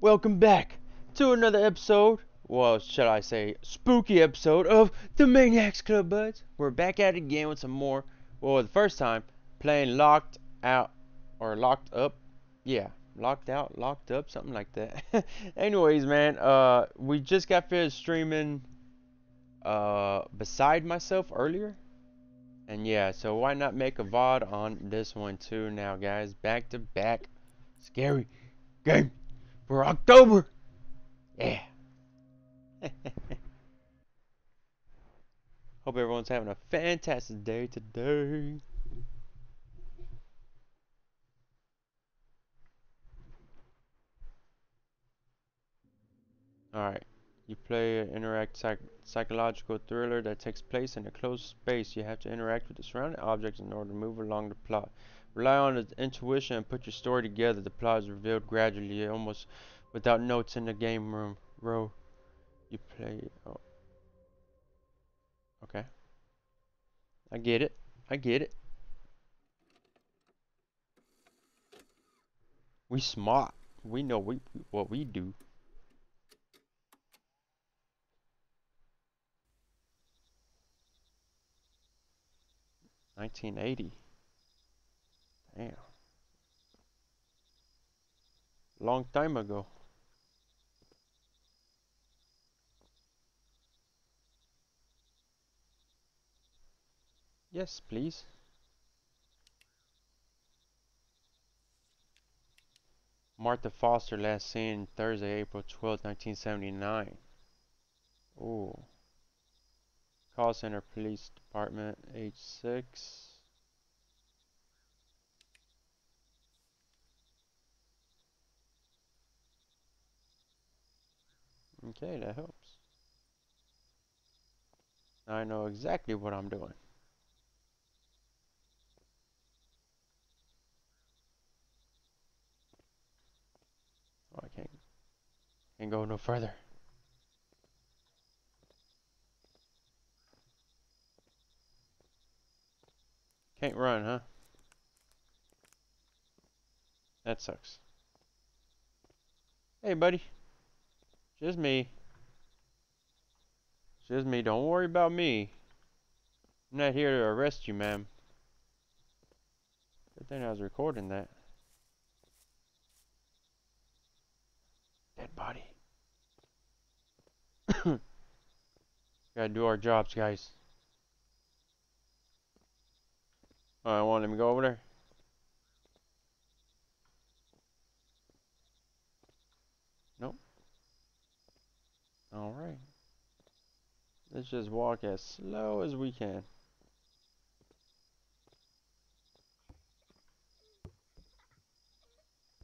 Welcome back to another episode, well, should I say spooky episode of the Maniacs Club Buds. We're back at it again with some more, well, the first time, playing Locked Out, or Locked Up, yeah, Locked Out, Locked Up, something like that. Anyways, man, we just got finished streaming Beside Myself earlier, and yeah, so why not make a VOD on this one too now, guys, back to back, scary game. For October! Yeah! Hope everyone's having a fantastic day today. Alright. You play an psychological thriller that takes place in a closed space. You have to interact with the surrounding objects in order to move along the plot. Rely on the intuition and put your story together. The plot is revealed gradually, almost without notes in the game room. Row, you play. Oh. Okay. I get it. I get it. We smart. We know what we do. $1980. Damn. Long time ago. Yes, please. Martha Foster, last seen Thursday, April 12th, 1979. Ooh. Call center, police department, age 6. Okay, that helps. Now I know exactly what I'm doing. Oh, I can't go no further. Can't run, huh? That sucks. Hey, buddy. Just me. Just me. Don't worry about me. I'm not here to arrest you, ma'am. Good thing I was recording that. Dead body. Gotta do our jobs, guys. Oh, I want him to go over there. Alright. Let's just walk as slow as we can.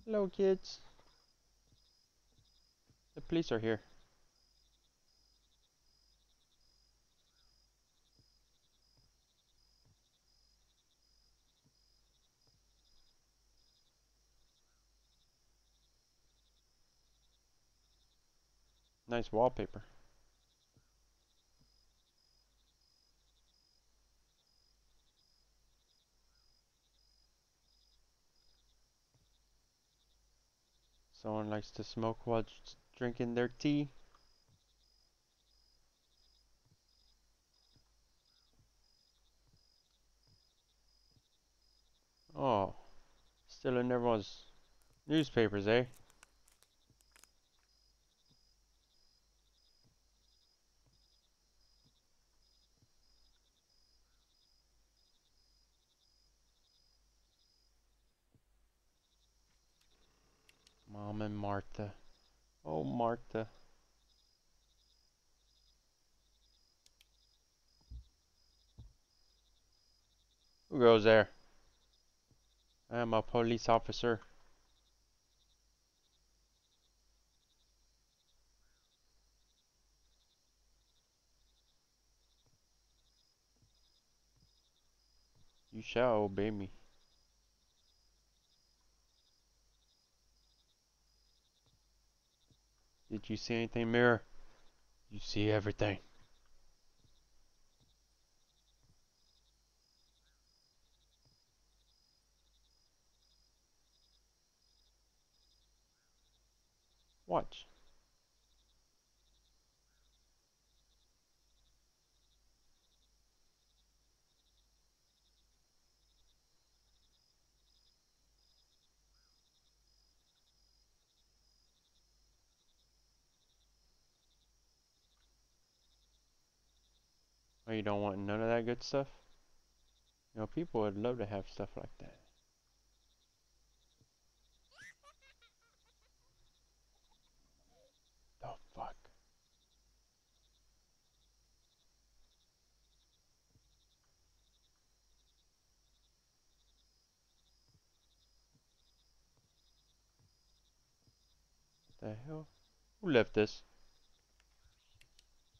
Hello, kids. The police are here. Nice wallpaper. Someone likes to smoke while drinking their tea. Oh, still in everyone's newspapers, eh? Mom and Martha. Oh, Martha. Who goes there? I am a police officer. You shall obey me. Did you see anything, mirror? You see everything. Watch. Oh, you don't want none of that good stuff? You know, people would love to have stuff like that. The fuck? What the hell? Who left this?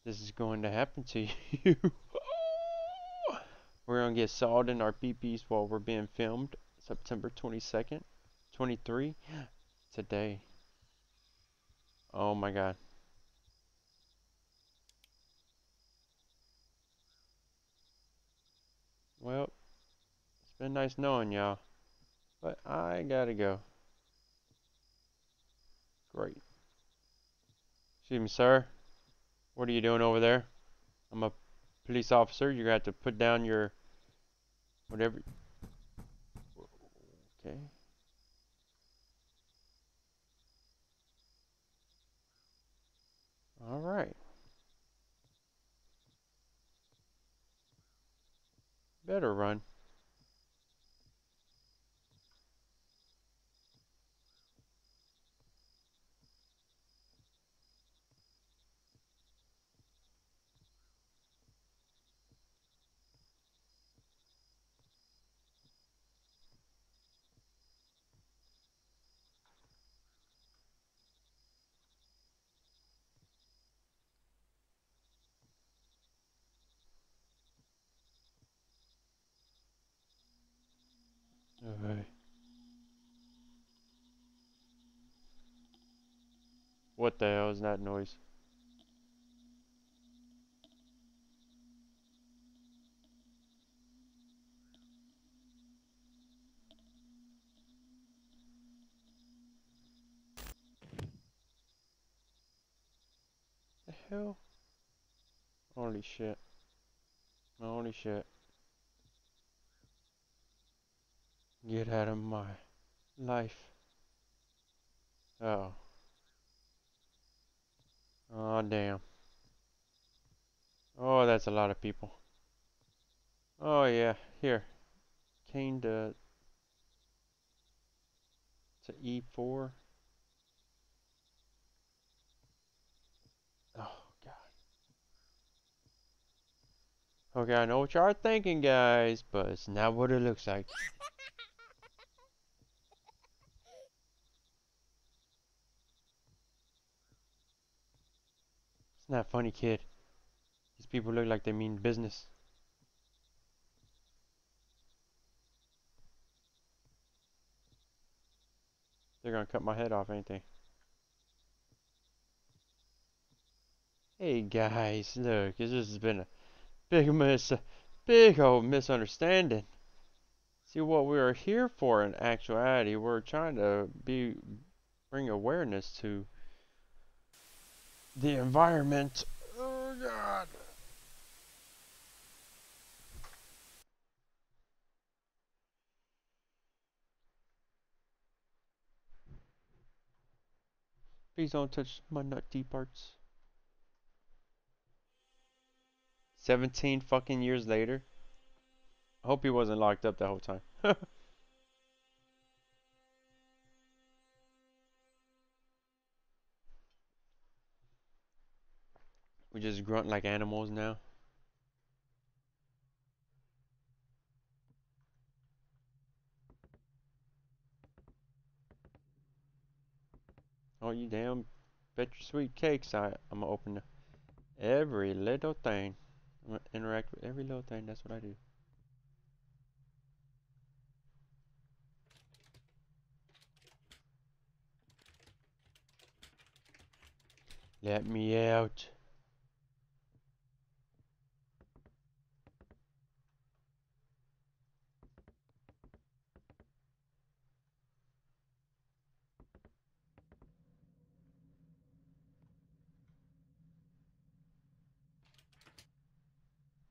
This is going to happen to you. We're going to get sawed in our peepees while we're being filmed. September 22nd, 23. Today. Oh my god. Well, it's been nice knowing y'all. But I gotta go. Great. Excuse me, sir. What are you doing over there? I'm a police officer. You're going to have to put down your whatever. Okay. All right. Better run. Alright. What the hell is that noise? The hell? Holy shit. Holy shit. Get out of my life. Oh. Oh, damn. Oh, that's a lot of people. Oh, yeah. Here. Came to E4. Oh, God. Okay, I know what you are thinking, guys, but it's not what it looks like. It's not funny, kid. These people look like they mean business. They're gonna cut my head off, ain't they? Hey guys, look, this has been a big old misunderstanding. See, what we are here for in actuality, we're trying to bring awareness to the environment. Oh god. Please don't touch my nutty parts. 17 fucking years later. I hope he wasn't locked up that whole time. We just grunt like animals now. Oh, you damn bet your sweet cakes. I'm gonna open every little thing. I'm gonna interact with every little thing. That's what I do. Let me out.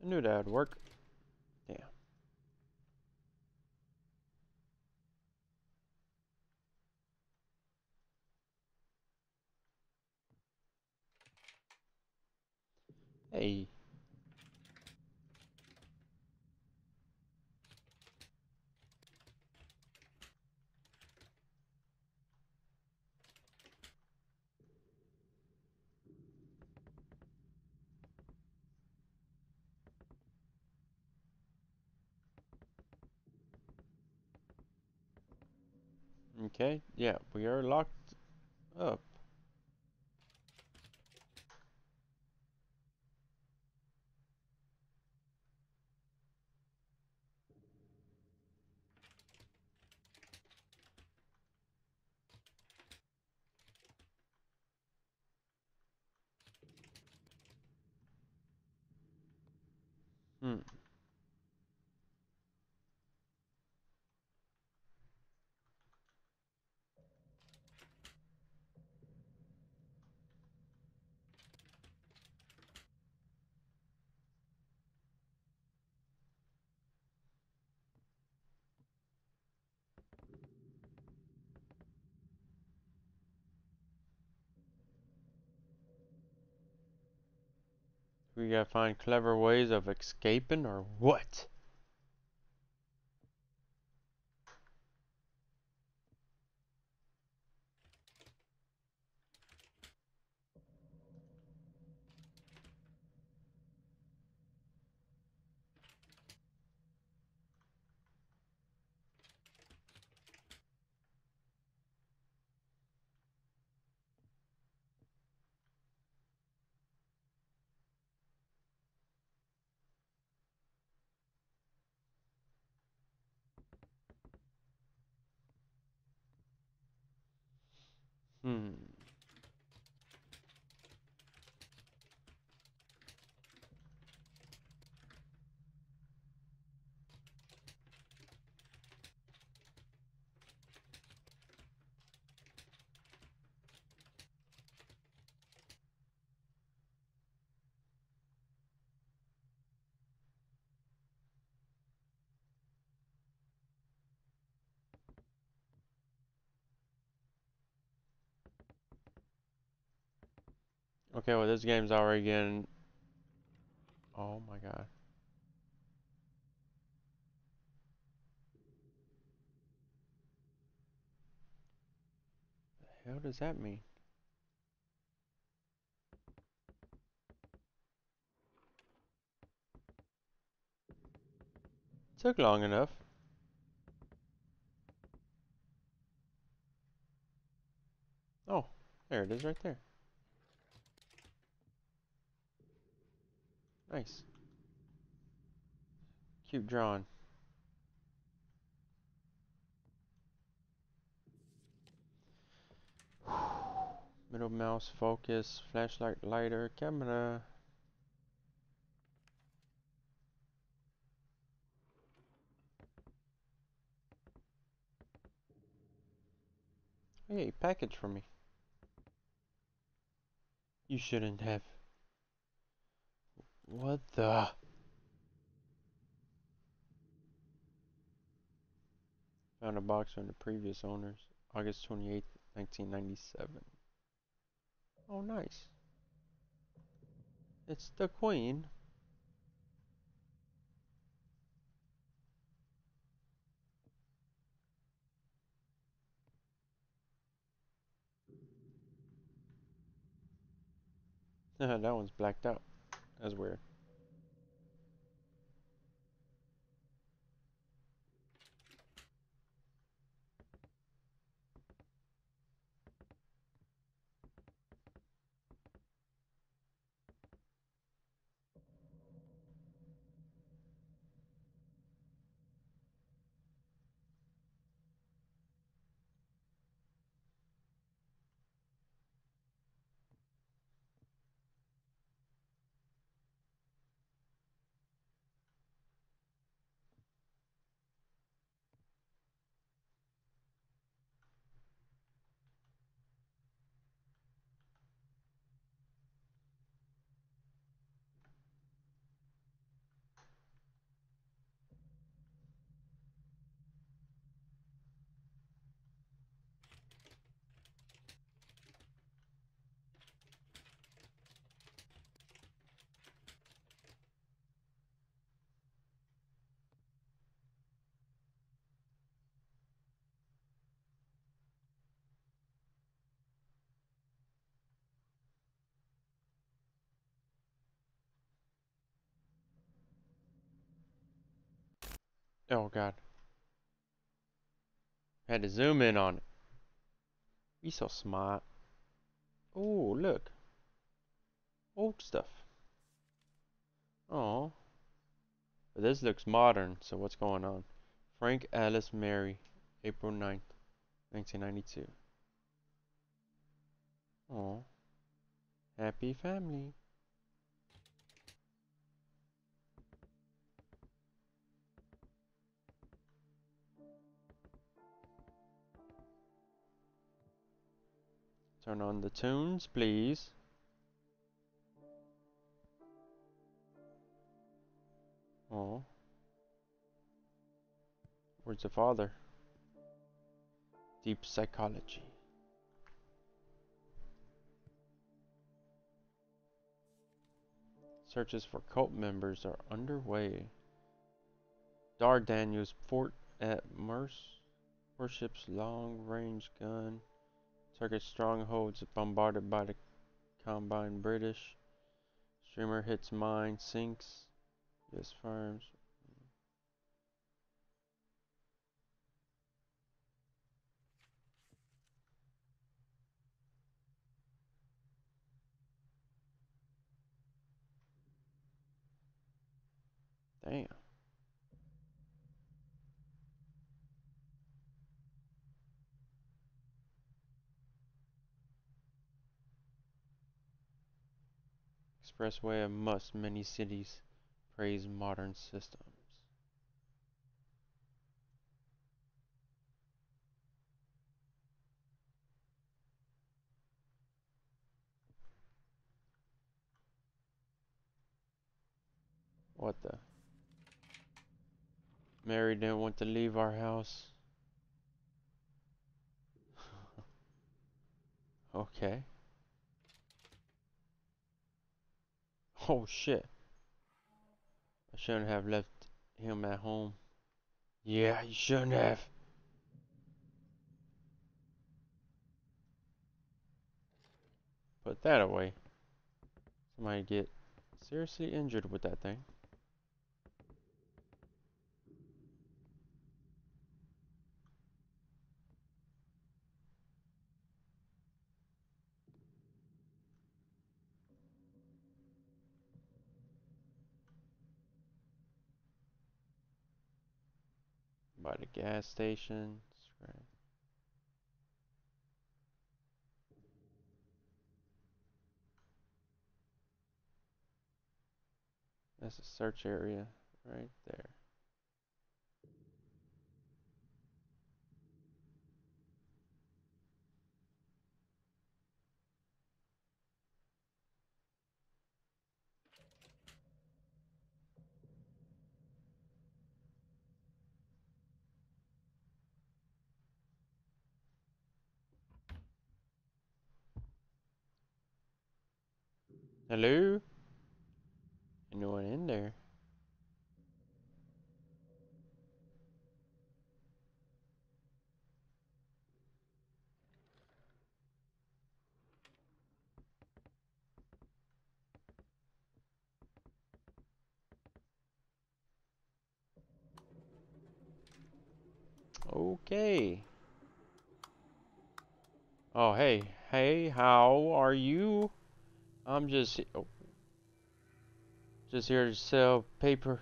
I knew that would work. Yeah. Hey. Okay, yeah, we are locked up. We gotta find clever ways of escaping or what? Okay, well this game's already getting... Oh my god. The hell does that mean? Took long enough. Oh, there it is right there. Nice. Keep drawing. Middle mouse, focus, flashlight, lighter, camera. Hey, package for me. You shouldn't have. What the? Found a box from the previous owners, August 28th, 1997. Oh, nice. It's the Queen. That one's blacked out. That's weird. Oh god. Had to zoom in on it. You so smart. Oh, look. Old stuff. Oh. This looks modern, so what's going on? Frank Alice Mary, April 9th, 1992. Oh. Happy family. Turn on the tunes, please. Oh. Where's the father? Deep psychology. Searches for cult members are underway. Dardanu's fort at Merce worships long-range gun. Turkish strongholds bombarded by the combined British. Streamer hits mine, sinks. U.S. firms. Damn. Expressway of must, many cities praise modern systems. What the? Mary didn't want to leave our house. Okay. Oh shit. I shouldn't have left him at home. Yeah, you shouldn't have. Put that away. Somebody get seriously injured with that thing. By the gas station. Right. That's a search area right there. Hello? Anyone in there? Okay. Oh, hey. Hey, how are you? I'm just here to sell paper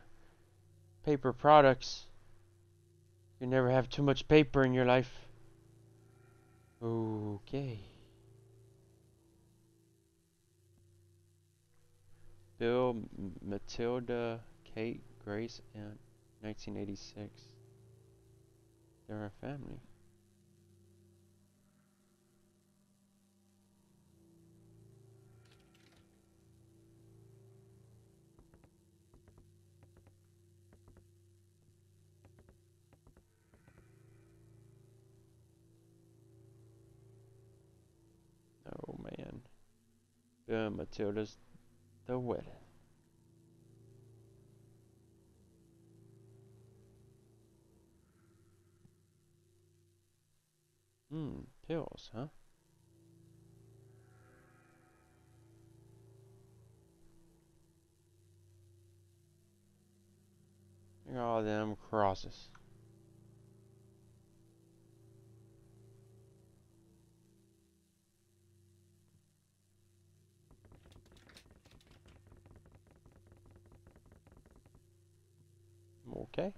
products. You never have too much paper in your life. Okay. Bill, Matilda, Kate, Grace, and 1986. They're a family. Oh man, Matilda's the wedding. Pills, huh? Look at all them crosses. Okay.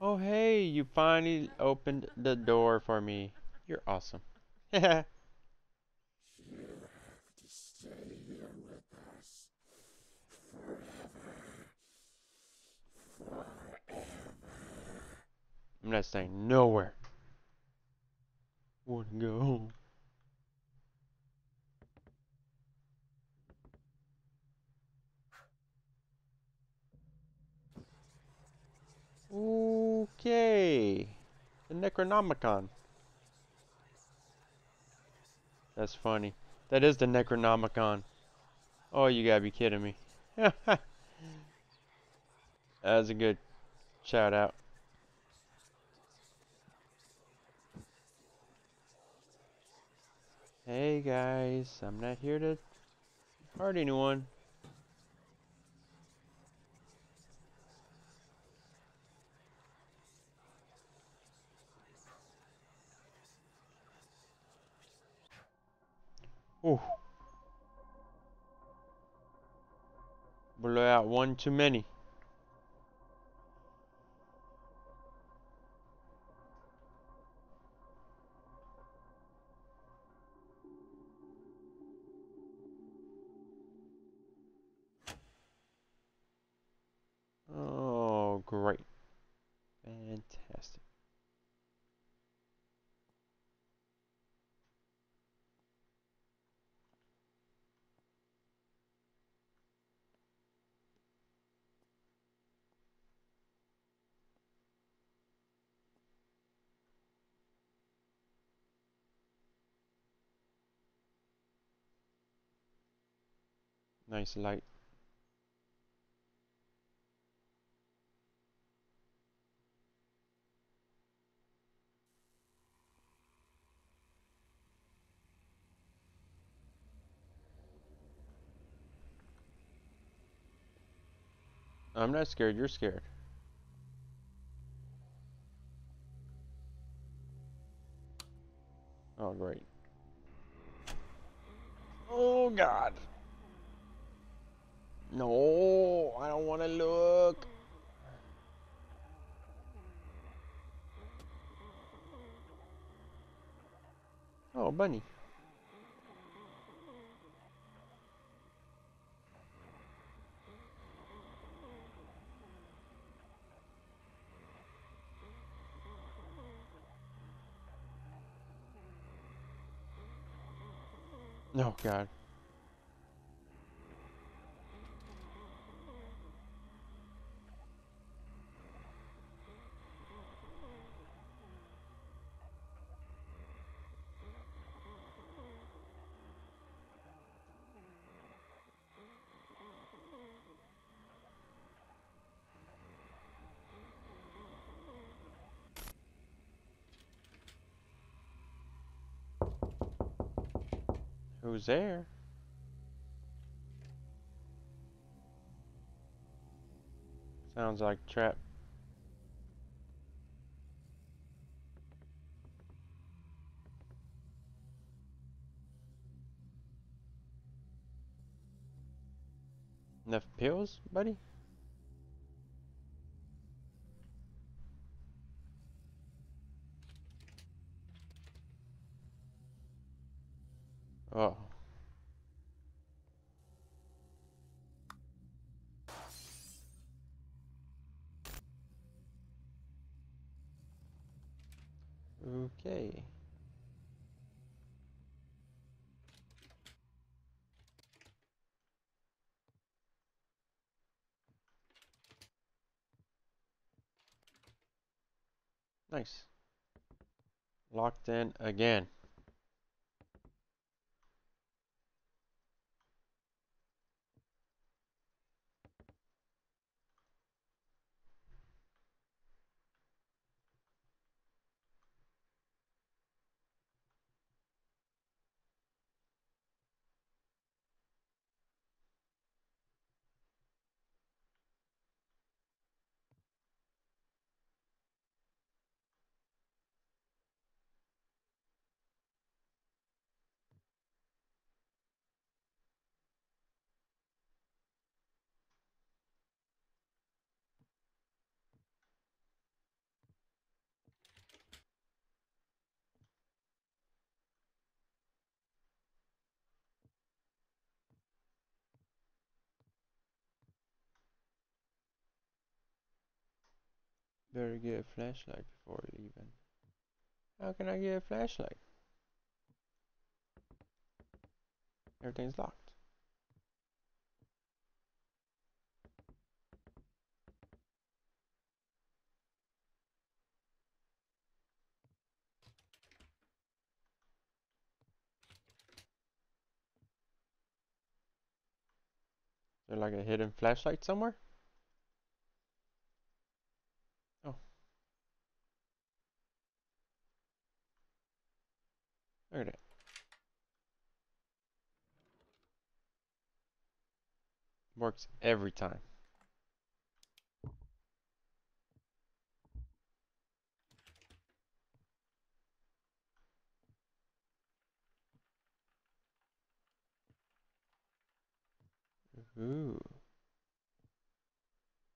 Oh, hey, you finally opened the door for me. You're awesome. You have to stay here with us forever. I'm not staying nowhere. Want to go home. Okay, the Necronomicon. That's funny. That is the Necronomicon. Oh, you gotta be kidding me. That was a good shout out. Hey guys, I'm not here to hurt anyone. Ooh. Blow out one too many. Oh, great. Fantastic. Nice light. I'm not scared, you're scared. Oh, great. Oh, God. No, I don't want to look. Oh, bunny. Oh, God. Who's there? Sounds like a trap. Enough pills, buddy? Oh. Okay. Nice. Locked in again. better get a flashlight before leaving. How can I get a flashlight? Everything's locked. Is there like a hidden flashlight somewhere? Oh. Look at that. Works every time. Ooh,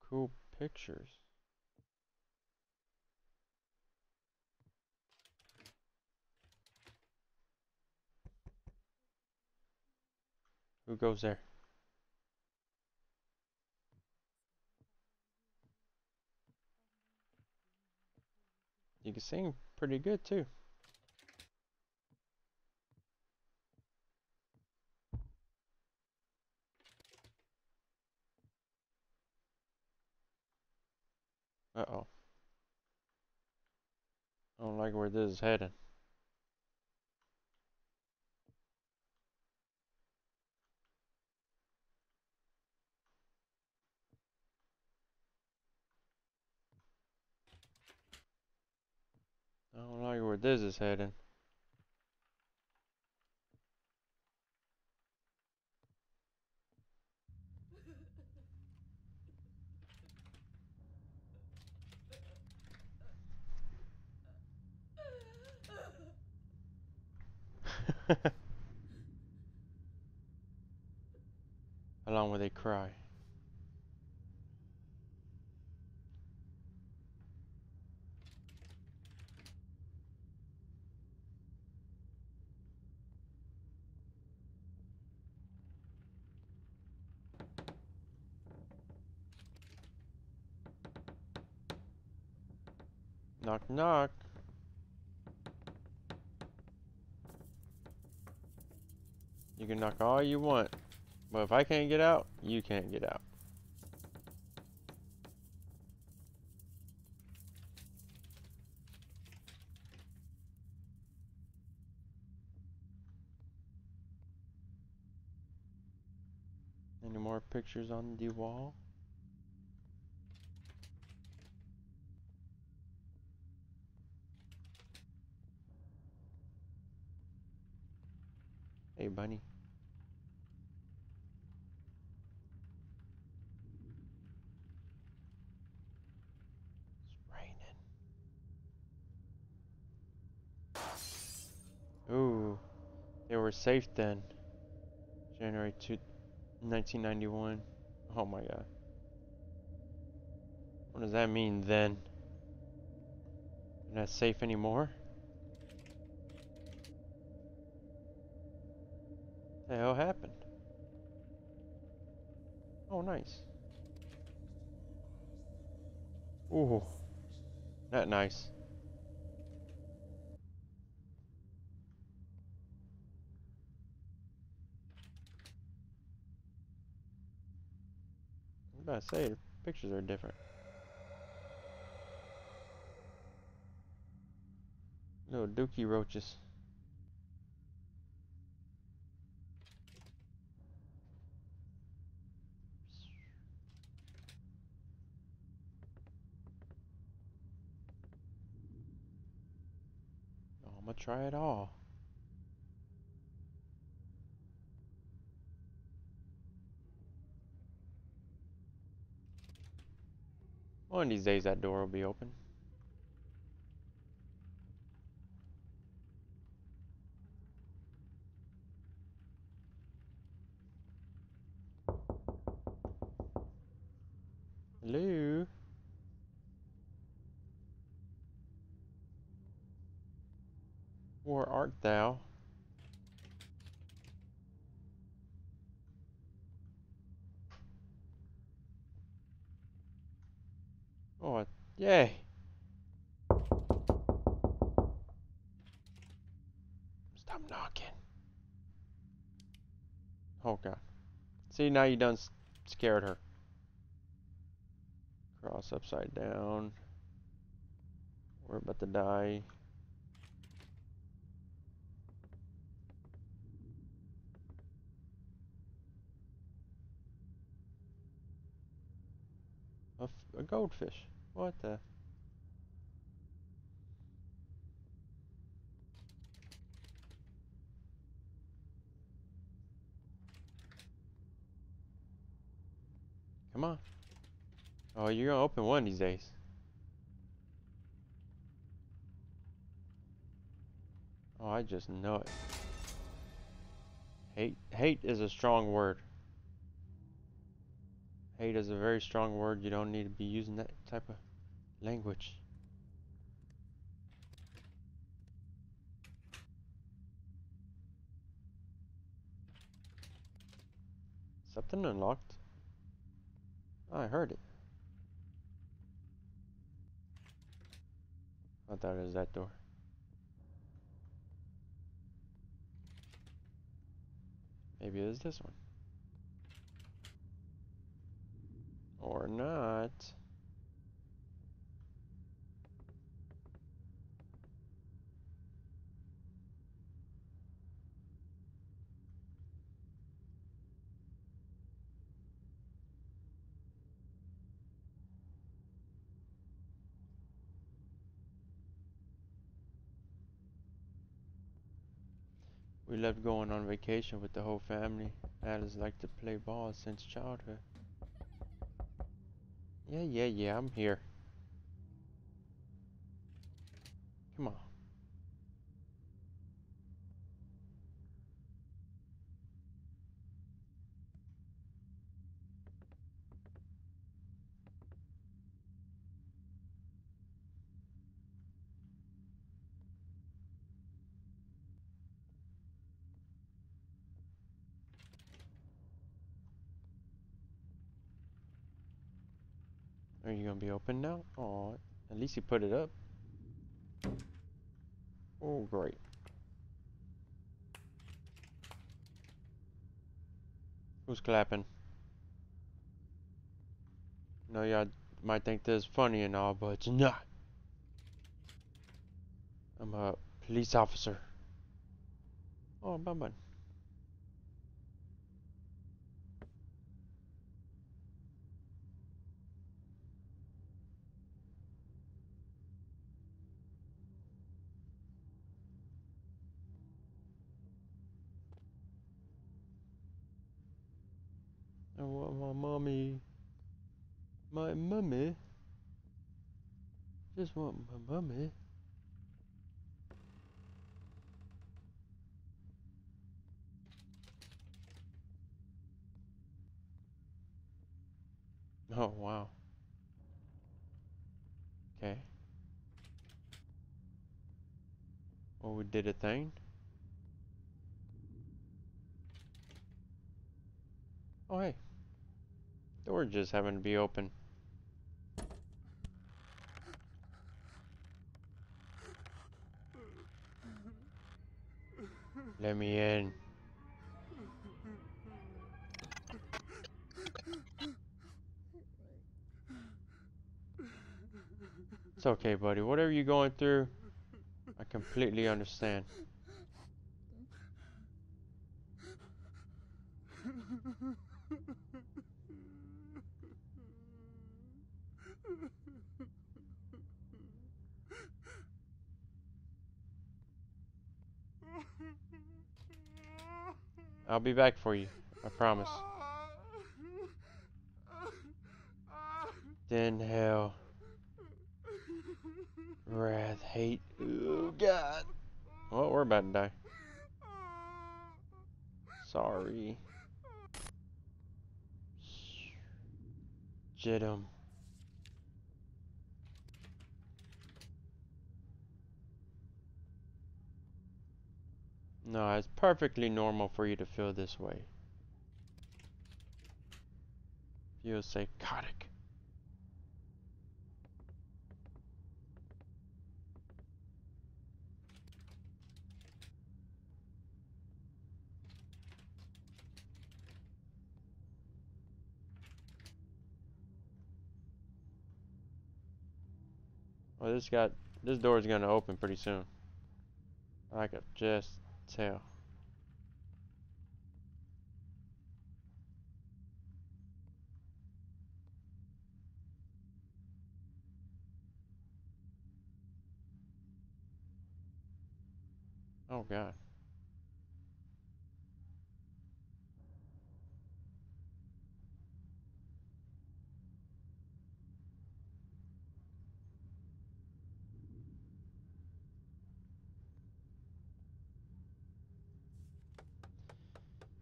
cool pictures. Who goes there? You can sing pretty good too. Uh-oh. I don't like where this is headed. I don't like where this is headed. How long will they cry? Knock, knock. You can knock all you want, but if I can't get out, you can't get out. Any more pictures on the wall? Hey, bunny. Ooh, they were safe then. January 2, 1991. Oh my god. What does that mean then? They're not safe anymore? What the hell happened? Oh, nice. Ooh, not nice. I was about to say, the pictures are different. Little dookie roaches. Oh, I'm gonna try it all. One of these days that door will be open. Hello? Where art thou? Oh, yay! Oh god. See, now you done scared her. Cross upside down. We're about to die. A goldfish. What the? Come on. Oh, you're gonna open one these days. Oh, I just know it. Hate is a strong word. Hate is a very strong word. You don't need to be using that type of language. Something unlocked. I heard it. I thought it was that door. Maybe it is this one. Or not. We loved going on vacation with the whole family. Alice liked to play ball since childhood. Yeah, I'm here. Come on. Are you gonna be open now? Oh, at least you put it up. Oh, great. Who's clapping? No, y'all might think this is funny and all, but it's not. I'm a police officer. Oh, bum bum. I want my mommy. My mummy. Just want my mummy. Oh, wow. Okay. Oh, we did a thing. Oh, hey. Door just happened to be open. Let me in. It's okay, buddy. Whatever you're going through, I completely understand. I'll be back for you, I promise. Then hell, wrath, hate, oh god. Well, we're about to die. Sorry. Jidum. No, it's perfectly normal for you to feel this way. You're psychotic. Well, this door is gonna open pretty soon. I could just tell. Oh God.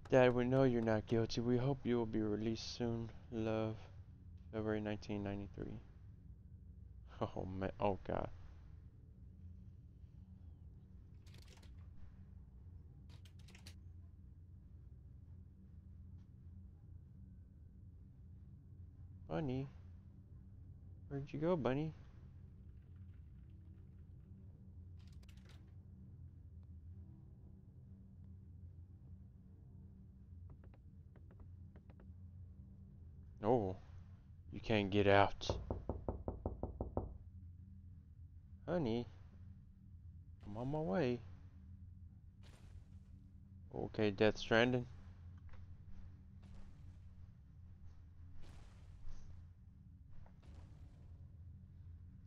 Dad, we know you're not guilty. We hope you will be released soon. Love, February 1993. Oh man, oh God. Bunny, where'd you go, Bunny? Oh, you can't get out. Honey, I'm on my way. Okay, Death Stranding.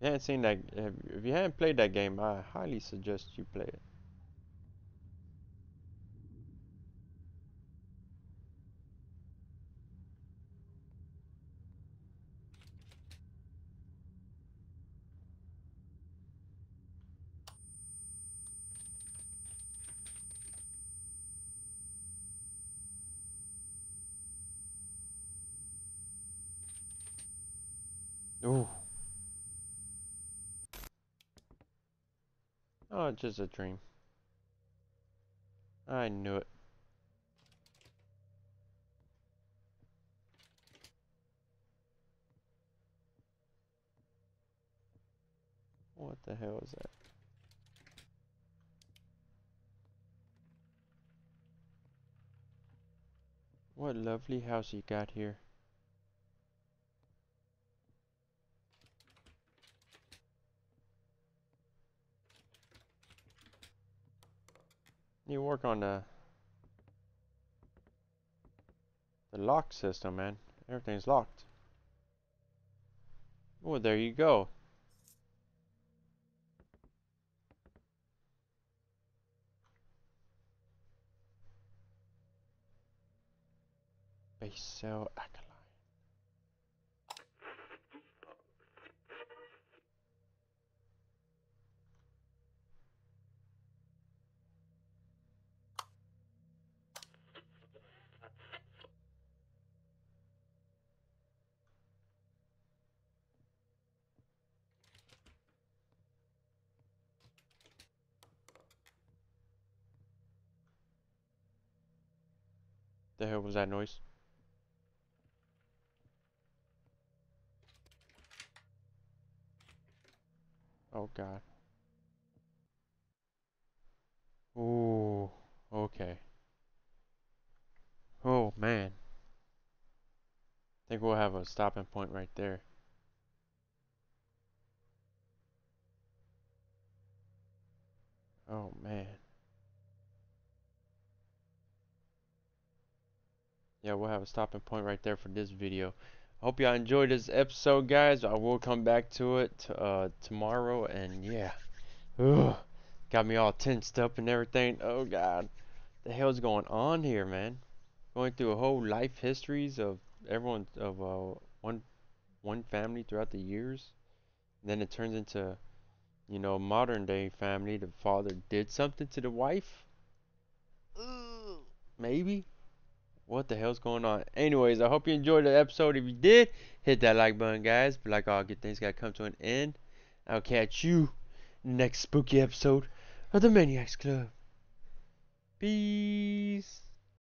You haven't seen that. If you haven't played that game, I highly suggest you play it. Ooh. Oh, just a dream. I knew it. What the hell is that? What lovely house you got here. You work on the lock system, man. Everything's locked. Oh, there you go. Base cell acolyte. The hell was that noise? Oh God. Ooh, okay. Oh man. I think we'll have a stopping point right there. Oh man. Yeah, we'll have a stopping point right there for this video. I hope y'all enjoyed this episode, guys. I will come back to it tomorrow, and yeah. Ugh, got me all tensed up and everything. Oh God, the hell's going on here, man? Going through a whole life histories of everyone of one family throughout the years, and then it turns into, you know, modern day family. The father did something to the wife. Ugh, maybe. What the hell's going on? Anyways, I hope you enjoyed the episode. If you did, hit that like button, guys. But like all good things gotta come to an end. I'll catch you next spooky episode of the Maniacs Club. Peace.